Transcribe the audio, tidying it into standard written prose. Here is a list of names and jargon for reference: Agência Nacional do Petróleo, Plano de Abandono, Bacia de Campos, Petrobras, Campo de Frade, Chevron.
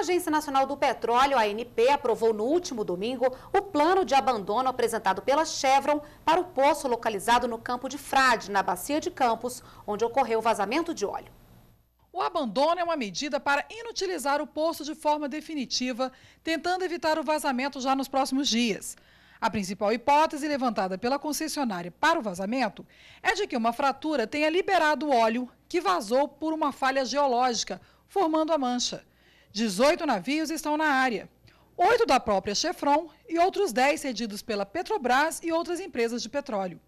A Agência Nacional do Petróleo, a ANP, aprovou no último domingo o plano de abandono apresentado pela Chevron para o poço localizado no Campo de Frade, na Bacia de Campos, onde ocorreu o vazamento de óleo. O abandono é uma medida para inutilizar o poço de forma definitiva, tentando evitar o vazamento já nos próximos dias. A principal hipótese levantada pela concessionária para o vazamento é de que uma fratura tenha liberado óleo que vazou por uma falha geológica, formando a mancha. 18 navios estão na área, 8 da própria Chevron e outros 10 cedidos pela Petrobras e outras empresas de petróleo.